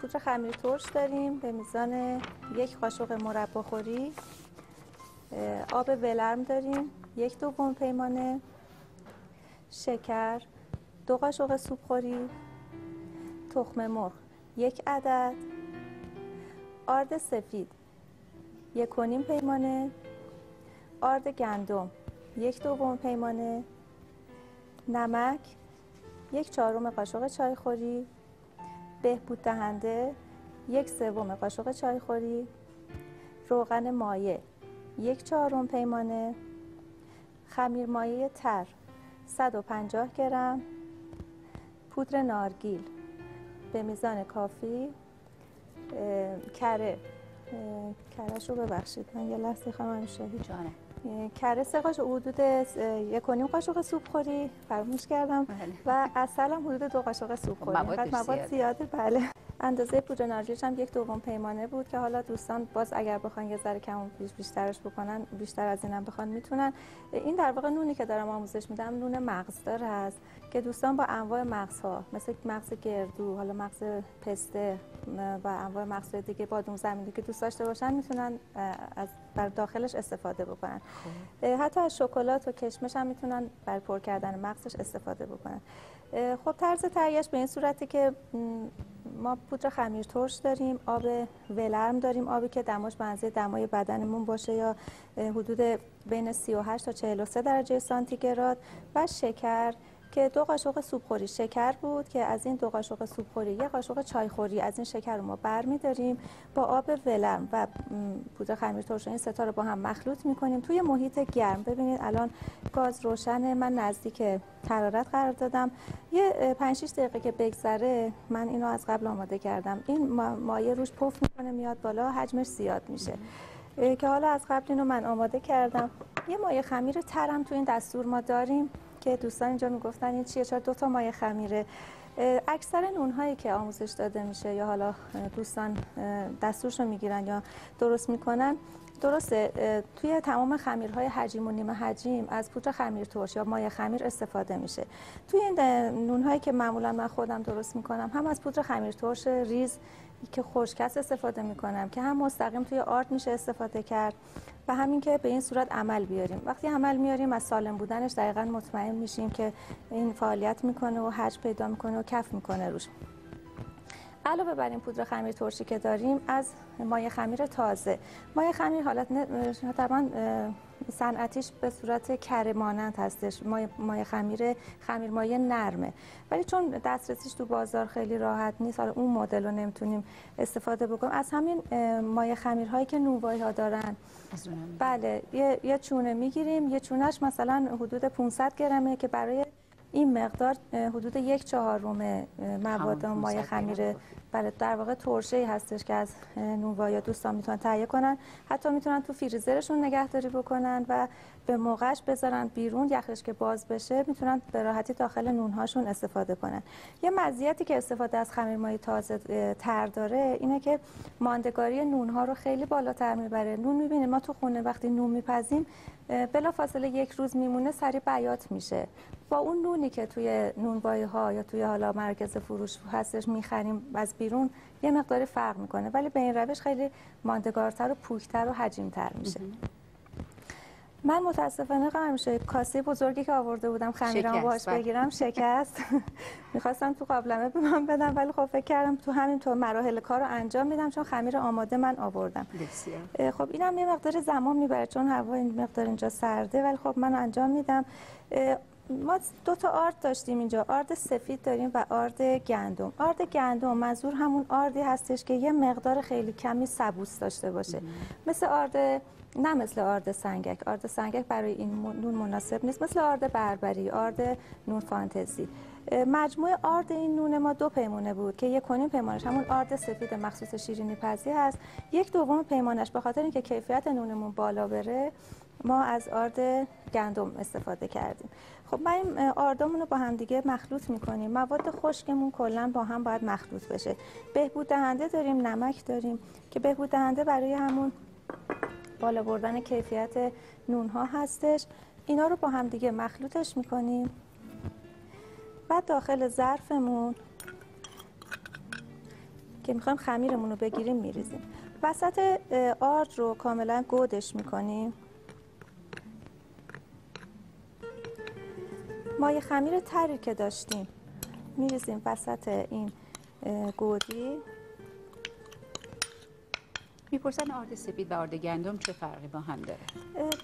پودر خمیر ترش داریم به میزان 1 قاشق مربا خوری. آب ولرم داریم 1 دوم پیمانه. شکر 2 قاشق سوپ خوری. تخم مرغ 1 عدد. آرد سفید 1 و نیم پیمانه. آرد گندم 1 دوم پیمانه. نمک 1 چهارم قاشق چایخوری. بهبود دهنده 1 سوم قاشق چایخوری. روغن مایع 1 چهارم پیمانه. خمیر مایع تر 150 گرم. پودر نارگیل به میزان کافی. کره کرهشو ببخشید من یه لحظه خواهم شاهی جانه. کره 3 قاشق حدود 1 و نیم قاشق سوپ خوری فراموش کردم بله. و عسل هم حدود 2 قاشق سوپ خوری. مواد زیاده بله. اندازه پودر نارگیلش هم 1 دوم پیمانه بود که حالا دوستان باز اگر بخوان یه ذره کم بیشترش بکنن بیشتر از اینم بخوان میتونن. این در واقع نونی که دارم آموزش میدم نون مغزدار هست که دوستان با انواع مغزها مثل مغز گردو، حالا مغز پسته و انواع مغزهای دیگه بادوم زمینی که دوست داشته باشن میتونن از بر داخلش استفاده بکنن. حتی از شکلات و کشمش هم میتونن بر پر کردن مغزش استفاده بکنن. خب طرز تهیه‌اش به این صورتی که ما پودر خمیر ترش داریم، آب ولرم داریم، آبی که دماش بنزه دمای بدنمون باشه یا حدود بین 38 تا 43 درجه سانتیگراد و شکر که 2 قاشق سوپخوری شکر بود که از این 2 قاشق سوپخوری 1 قاشق چایخوری از این شکر رو ما برمی‌داریم با آب ولرم و پودر خمیر ترش این 3 تا رو با هم مخلوط می‌کنیم توی محیط گرم. ببینید الان گاز روشنه، من نزدیک حرارت قرار دادم. یه 5-6 دقیقه که بگذره من اینو از قبل آماده کردم. این مایه روش پف می‌کنه میاد بالا، حجمش زیاد میشه. که حالا از قبل اینو من آماده کردم. یه مایه خمیر تر هم تو این دستور ما داریم. که دوستان اینجا میگفتن این چیه چرا 2 تا مایه خمیره. اکثر نونهایی که آموزش داده میشه یا حالا دوستان دستورشو میگیرن یا درست میکنن درسته توی تمام خمیرهای حجیم و نیمه حجیم از پودر خمیر ترش یا مایه خمیر استفاده میشه. توی این نونهایی که معمولا من خودم درست میکنم هم از پودر خمیر ترش ریز که خشکست استفاده میکنم که هم مستقیم توی آرد میشه استفاده کرد و همین که به این صورت عمل بیاریم. وقتی عمل میاریم از سالم بودنش دقیقاً مطمئن میشیم که این فعالیت میکنه و حجم پیدا میکنه و کف میکنه روش. علاوه بر این پودر خمیر ترشی که داریم از مایه خمیر تازه، مایه خمیر حالت طبعاً صنعتیش به صورت کره مانند هستش، مایه خمیر مایه نرمه ولی چون دسترسیش تو بازار خیلی راحت نیست حالا اون مدل رو نمیتونیم استفاده بکنیم. از همین مایه خمیرهایی که نونوایی ها دارن بله یه چونه میگیریم. یه چونش مثلا حدود 500 گرمه که برای این مقدار حدود 1 چهارم مواد مایه خمیر بله در واقع ترشه‌ای هستش که از نونوایی دوستان میتونن تهیه کنن. حتی میتونن تو فریزرشون نگهداری بکنن و به موقعش بذارن بیرون، یخش که باز بشه میتونن به راحتی داخل نونهاشون استفاده کنن. یه مزیتی که استفاده از خمیر مایه تازه تر داره اینه که ماندگاری نونها رو خیلی بالاتر میبره. نون میبینیم ما تو خونه وقتی نون میپزیم بلافاصله 1 روز میمونه سریع بیات میشه. با اون نونی که توی نونوایی‌ها یا توی حالا مرکز فروش هستش میخریم از بیرون یه مقدار فرق میکنه ولی به این روش خیلی ماندگارتر و پوکتر و حجیمتر میشه. من متاسفانه همیشه کاسه بزرگی که آورده بودم خمیرم باهاش بگیرم شکست. میخواستم تو قابلمه به من بدم ولی خب فکر کردم تو همین تو مراحل کار رو انجام میدم چون خمیر آماده من آوردم. خب اینم یه مقدار زمان میبره چون هوا این مقدار اینجا سرده ولی خب من انجام میدم. ما 2 تا آرد داشتیم اینجا، آرد سفید داریم و آرد گندم. آرد گندم منظور همون آردی هستش که یه مقدار خیلی کمی سبوس داشته باشه. مثل آرد سنگک. آرد سنگک برای این نون مناسب نیست. مثل آرد بربری، آرد نون فانتزی. مجموع آرد این نون ما 2 پیمانه بود که 1 و نیم پیمانش همون آرد سفید مخصوص شیرینی پزی هست. 1 دوم پیمانش به خاطر اینکه کیفیت نونمون بالا بره ما از آرد گندم استفاده کردیم. خب ما این آردامون رو با هم دیگه مخلوط میکنیم. مواد خشکمون کلا با هم باید مخلوط بشه. بهبود دهنده داریم، نمک داریم که بهبود دهنده برای همون بالا بردن کیفیت نونها هستش. اینا رو با هم دیگه مخلوطش میکنیم. بعد داخل ظرفمون که میخوایم خمیرمون رو بگیریم میریزیم. وسط آرد رو کاملا گودش میکنیم. مایه خمیر تری که داشتیم میریزیم وسط این گودی. میپرسن آرد سپید و آرد گندم چه فرقی با هم داره؟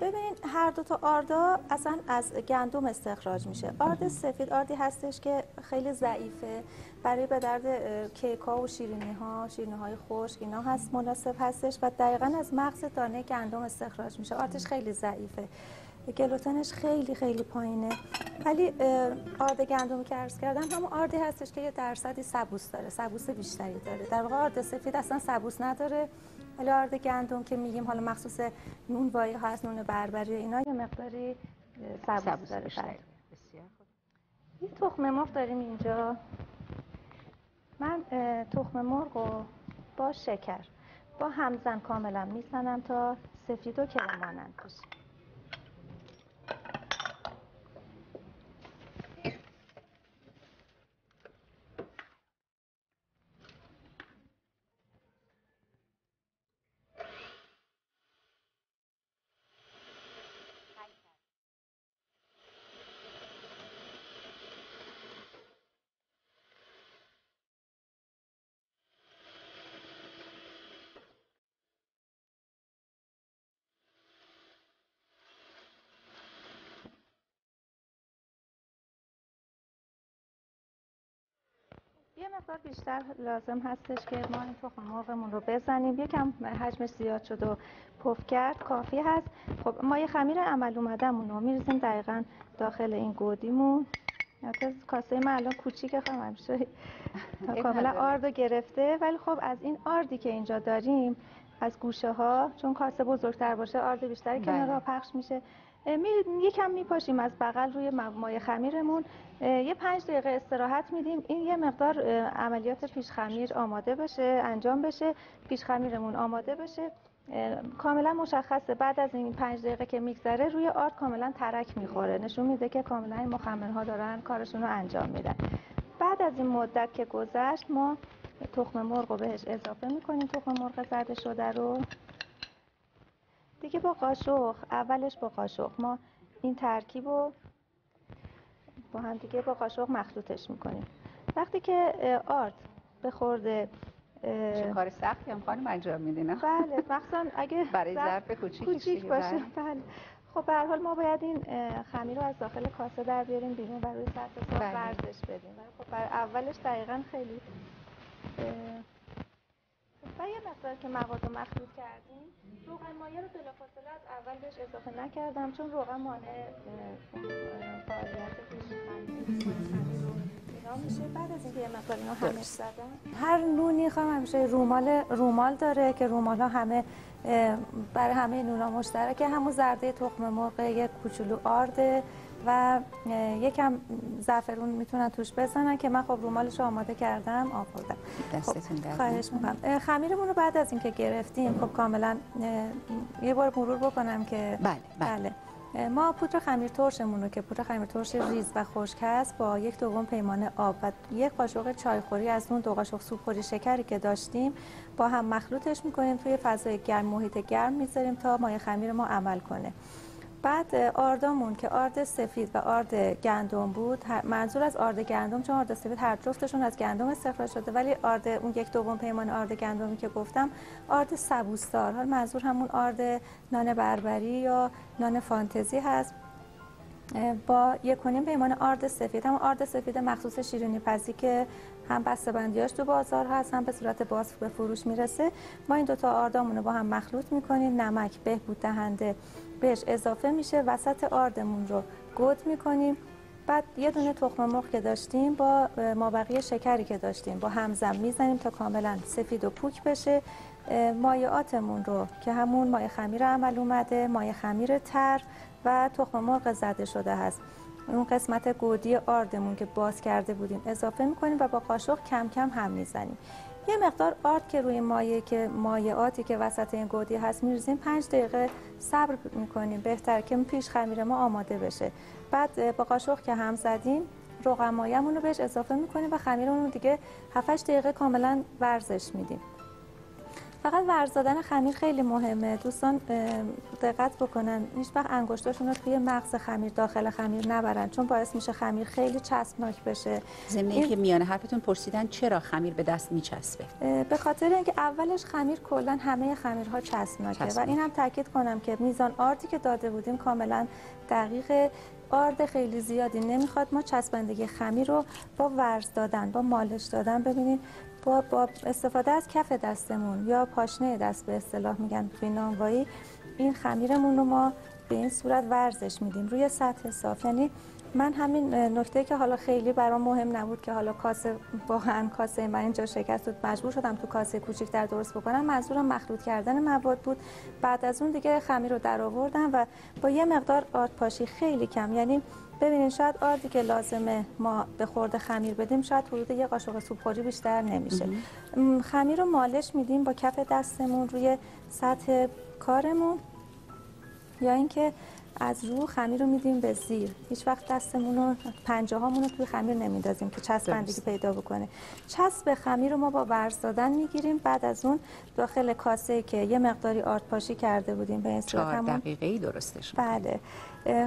ببین هر دو تا آردا اصلا از گندم استخراج میشه. آرد سفید آردی هستش که خیلی ضعیفه، برای به درد کیک‌ها و شیرینی‌ها، شیرینی‌های خشک اینا هست، مناسب هستش و دقیقاً از مغز دانه گندم استخراج میشه. آردش خیلی ضعیفه، گلوتنش خیلی پایینه، ولی آرد گندمی که عرض کردم همون آردی هستش که یه درصدی سبوس داره، سبوس بیشتری داره. در واقع آرد سفید اصلا سبوس نداره، ولی آرد گندم که میگیم حالا مخصوص نونوایی ها هست، نون بربری اینا یه مقداری سبوس داره. بسیار خوب. یه تخم مرغ داریم اینجا. من تخم مرغ رو با شکر با همزن کاملا میزنم تا سفید و کرمانند بشه. یه مقدار بیشتر لازم هستش که ما این تخم مرغمون رو بزنیم. یکم حجمش زیاد شد و پف کرد، کافی هست. خب ما یه خمیر عمل اومدمون رو می‌ریزیم دقیقاً داخل این گودیمون. البته کاسه من الان کوچیکه، خب همیشه کاملا آردو گرفته، ولی خب از این آردی که اینجا داریم از گوشه ها، چون کاسه بزرگتر باشه آرد بیشتری کنارها پخش میشه، یکم میپاشیم از بغل روی مایه خمیرمون، یه 5 دقیقه استراحت میدیم. این یه مقدار عملیات پیش خمیر آماده بشه، انجام بشه، پیش خمیرمون آماده بشه. کاملا مشخصه بعد از این 5 دقیقه که میگذره روی آرد کاملا ترک میخوره، نشون میده که کاملا این مخمرها دارن کارشون رو انجام میدن. بعد از این مدت که گذشت ما تخم مرغ رو بهش اضافه میکنیم، تخم مرغ زده شده رو دیگه با قاشق، اولش با قاشق ما این ترکیب رو با هم دیگه با قاشق مخلوطش میکنیم. وقتی که آرد به خورده چه کار سختی هم خانم انجام میدین؟ بله، مخصوصا اگه برای ظرف کوچیک باشه. بله. خب به هر حال ما باید این خمیر رو از داخل کاسه در بیاریم بیرون و روی سطح صاف ورزش بدیم. خب برای اولش دقیقاً خیلی و یه مقدار که مواد رو مخلوط کردیم، روغن مایه رو بلافاصله از اول بهش اضافه نکردم، چون روغن مانع فعالیت اینا میشه. بعد از اینکه یه مقدار اینا همش زدم، هر نونی خواهم همیشه رومال داره که رومال ها همه برای همه نونا مشترکه، همون زرده تخم مرغ، یک کوچولو آرده و یکم زعفرون میتونن توش بزنن که من خب رومالش رو آماده کردم آوردم. دستتون درد نکنه. خواهش می‌کنم. خمیرمون رو بعد از اینکه گرفتیم خب کاملا یه بار مرور بکنم که بله. ما پودر خمیر ترشمون رو که پودر خمیر ترش ریز و خشک هست با 1/2 پیمانه آب و 1 قاشق چایخوری از اون 2 قاشق سوپخوری شکری که داشتیم با هم مخلوطش می‌کنیم، توی فضای گرم، محیط گرم می‌ذاریم تا مایه خمیر ما عمل کنه. بعد آردامون که آرد سفید و آرد گندم بود، منظور از آرد گندم، چون آرد سفید هر جفتشون از گندم استخراج شده، ولی آرد اون 1/2 پیمان آرد گندمی که گفتم آرد سبوسدار، حالا منظور همون آرد نان بربری یا نان فانتزی هست، با 1.5 پیمان آرد سفید، هم آرد سفید مخصوص شیرینی پزی که هم بسته‌بندیاش تو بازار هست، هم به صورت باز به فروش میرسه. ما این دوتا آردامون رو با هم مخلوط میکنیم، نمک بهبود دهنده بهش اضافه میشه، وسط آردمون رو گود میکنیم. بعد یه دونه تخم مرغ که داشتیم با مابقی شکری که داشتیم با همزم میزنیم تا کاملا سفید و پوک بشه. مایعاتمون رو که همون مایه خمیر عمل اومده، مایه خمیر تر و تخم مرغ زده شده هست، اون قسمت گودی آردمون که باز کرده بودیم اضافه میکنیم و با قاشق کم کم هم میزنیم. یه مقدار آرد که روی مایه که مایعاتی که وسط این گودی هست می‌ریزیم، 5 دقیقه صبر می‌کنیم، بهتر که پیش خمیر ما آماده بشه. بعد با قاشق که هم زدیم رقماییمون رو بهش اضافه میکنیم و خمیرمون رو دیگه 7-8 دقیقه کاملا ورزش میدیم. فقط ورز دادن خمیر خیلی مهمه. دوستان دقت بکنن هیچ وقت انگشتاشون رو توی مغز خمیر داخل خمیر نبرن، چون باعث میشه خمیر خیلی چسبناک بشه. ضمن اینکه میانه حرفتون پرسیدن چرا خمیر به دست میچسبه؟ به خاطر اینکه اولش خمیر کلا همه خمیرها چسبناکه و اینم تاکید کنم که میزان آردی که داده بودیم کاملا دقیقه. آرد خیلی زیادی نمیخواد. ما چسبندگی خمیر رو با ورز دادن، با مالش دادن، ببینید با استفاده از کف دستمون یا پاشنه دست به اصطلاح میگن توی نانوایی، این خمیرمون رو ما به این صورت ورزش میدیم روی سطح صاف. یعنی من همین نکته که حالا خیلی برام مهم نبود که حالا کاسه واقعا کاسه من اینجا شکست بود مجبور شدم تو کاسه کوچیک‌تر درست بکنم، منظورم مخلوط کردن مواد بود. بعد از اون دیگه خمیر رو درآوردم و با یه مقدار آرد پاشی خیلی کم، یعنی ببینید شاید آردی که لازمه ما به خورد خمیر بدیم شاید حدود یه قاشق سوپخوری بیشتر نمیشه. خمیر رو مالش میدیم با کف دستمون روی سطح کارمون، یا اینکه از رو خمیر رو میدیم به زیر. هیچ وقت دستمون رو پنجه هامون رو توی خمیر نمیدازیم که چسبندگی پیدا بکنه. چسب خمیر رو ما با ورز دادن میگیریم. بعد از اون داخل کاسه که یه مقداری آرد پاشی کرده بودیم به استفاده 4 دقیقه‌ای درستش. بله.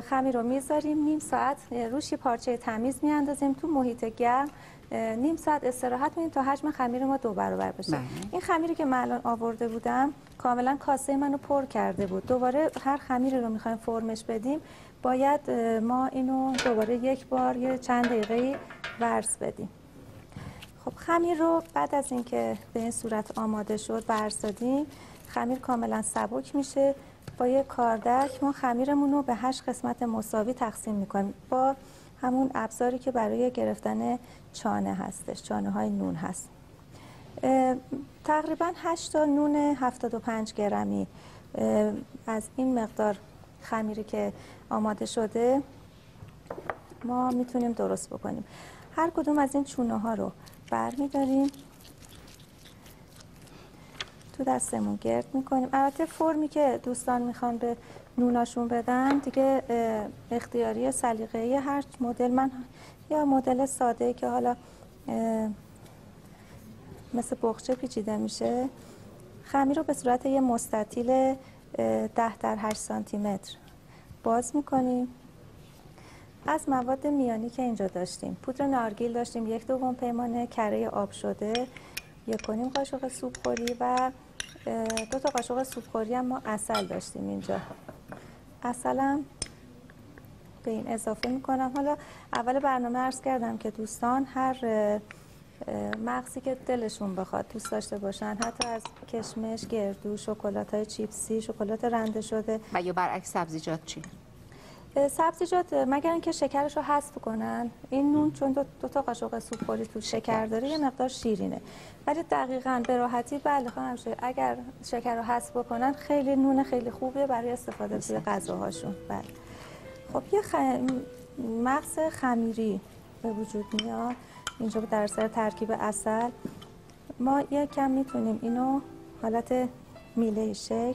خمیر رو میذاریم نیم ساعت روش یه پارچه تمیز میاندازیم تو محیط گرم، نیم ساعت استراحت میدیم تا حجم خمیر ما 2 برابر بشه. این خمیری که من الان آورده بودم کاملا کاسه منو پر کرده بود. دوباره هر خمیری رو میخوایم فرمش بدیم باید ما اینو دوباره یک بار یه چند دقیقه ورز بدیم. خب خمیر رو بعد از اینکه به این صورت آماده شد ورز دادیم، خمیر کاملا سبک میشه. با یه کاردک ما خمیرمون رو به 8 قسمت مساوی تقسیم میکنیم با همون ابزاری که برای گرفتن چانه هستش، چانه های نون هست. تقریبا 8 تا نون 75 گرمی از این مقدار خمیری که آماده شده ما میتونیم درست بکنیم. هر کدوم از این چونه ها رو برمیداریم تو دستمون گرد میکنیم. البته فرمی که دوستان میخوان به نوناشون بدن دیگه اختیاری سلیقه‌ای هر مدل. من یا مدل ساده که حالا مثل بخچه پیچیده میشه، خمیر رو به صورت یه مستطیل 10 در 8 سانتی متر باز میکنیم. از مواد میانی که اینجا داشتیم پودر نارگیل داشتیم 1/2 پیمانه، کره آب شده 1.5 قاشق سوپخوری و 2 تا قاشق سوپخوری هم ما عسل داشتیم. اینجا عسلم به این اضافه میکنم. حالا اول برنامه عرض کردم که دوستان هر مغزی که دلشون بخواد دوست داشته باشن، حتی از کشمش، گردو، شکلات‌های چیپسی، شکلات رنده شده و یا برعکس. سبزیجات چی؟ سبزیجات مگر اینکه شکرش رو حذف کنن. این نون چون 2 تا قاشق سوپخوری تو شکر داره یه مقدار شیرینه، ولی دقیقاً به راحتی بله خواهم شد اگر شکر رو حذف بکنن خیلی نون خیلی خوبیه برای استفاده توی غذاهاشون. بله. خب یه مغز خمیری به وجود میاد اینجا در سر ترکیب عسل. ما یک کم میتونیم اینو حالت میله شکل،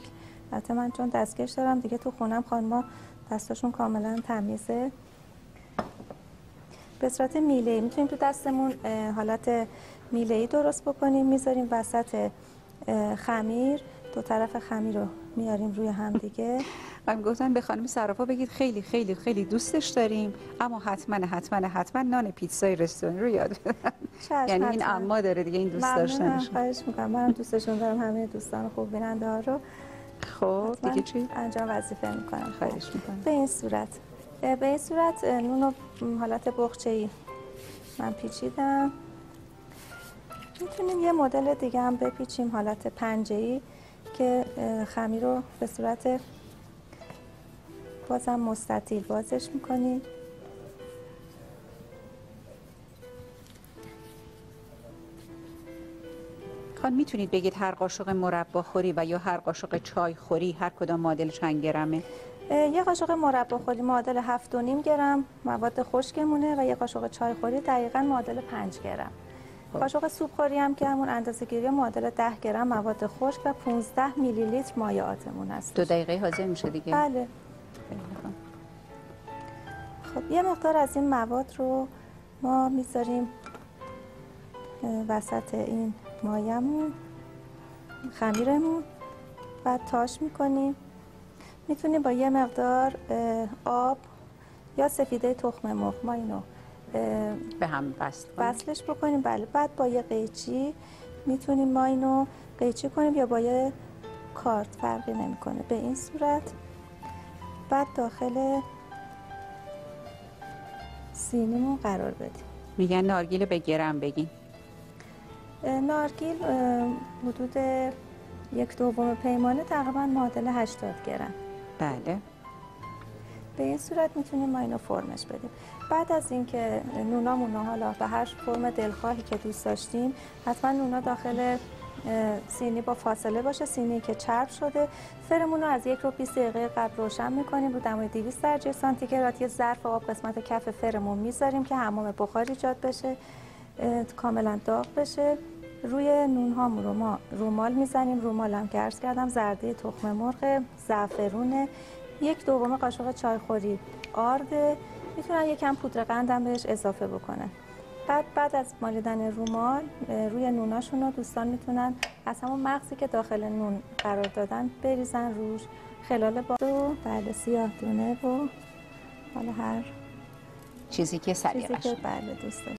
البته من چون دستکش دارم دیگه تو خونم خانم‌ها دستاشون کاملا تمیزه، به صورت میله میتونیم تو دستمون حالت میله‌ای درست بکنیم. میذاریم وسط خمیر، 2 طرف خمیر رو میاریم روی هم دیگه. من گفتم به خانم صرافا بگید خیلی خیلی خیلی دوستش داریم اما حتما نان پیتزای رستوران رو یاد بدن. یعنی این اما داره دیگه این دوست داشتنش. خواهش می‌کنم، منم دوستشون دارم همه دوستان خوب بیننده رو. خب دیگه چی؟ انجام وظیفه می‌کنم. خواهش می‌کنم. به این صورت نون رو حالت بخچه‌ای من پیچیدم. میتونیم یه مدل دیگه هم بپیچیم حالت پنجه‌ای که خمیر رو به صورت بازم مستطیل بازش میکنیم. خان میتونید بگید هر قاشق مربا خوری و یا هر قاشق چای خوری هر کدام معادل چند گرمه؟ یه قاشق مربا خوری معادل 7.5 گرم مواد خشکمونه و یه قاشق چای خوری دقیقاً معادل 5 گرم. قاشق سوپخوری هم که همون اندازه‌گیری معادل 10 گرم مواد خشک و 15 میلی لیتر مایعاتمون است. 2 دقیقه حاضر میشه دیگه. بله. خب یه مقدار از این مواد رو ما میذاریم وسط این مایمون خمیرمون و تاش میکنیم. میتونیم با یه مقدار آب یا سفیده تخم مرغ ما اینو به هم وصلش بکنیم. بله، بعد با یه قیچی میتونیم ما اینو قیچی کنیم یا با یه کارت، فرقی نمیکنه به این صورت. بعد داخل سینیمون قرار بدیم. میگن نارگیل به گرم بگین. نارگیل حدود 1/2 پیمانه، تقریبا معادل 80 گرم. بله. به این صورت میتونیم ما اینو فرمش بدیم. بعد از اینکه نونامونو حالا به هر فرم دلخواهی که دوست داشتیم، حتما نونا داخل سینی با فاصله باشه، سینی که چرب شده. فرمون رو از 1 رو 20 دقیقه قبل روشن میکنیم، رو دمای 200 درجه سانتیگراد. یه ظرف آب قسمت کف فرمون میذاریم که حمام بخار ایجاد بشه، کاملا داغ بشه. روی نون هامون رو ما رومال میزنیم. رومالم که عرض کردم زرده تخم مرغ، زعفرونه، 1/2 قاشق چایخوری آرد. میتونن یکم پودر قندم بهش اضافه بکنن. بعد از مالیدن رومال روی نوناشون رو دوستان میتونن از همون مغزی که داخل نون قرار دادن بریزن روش، خلال با و بله سیاه دونه و حالا هر چیزی که بله دوست داشت.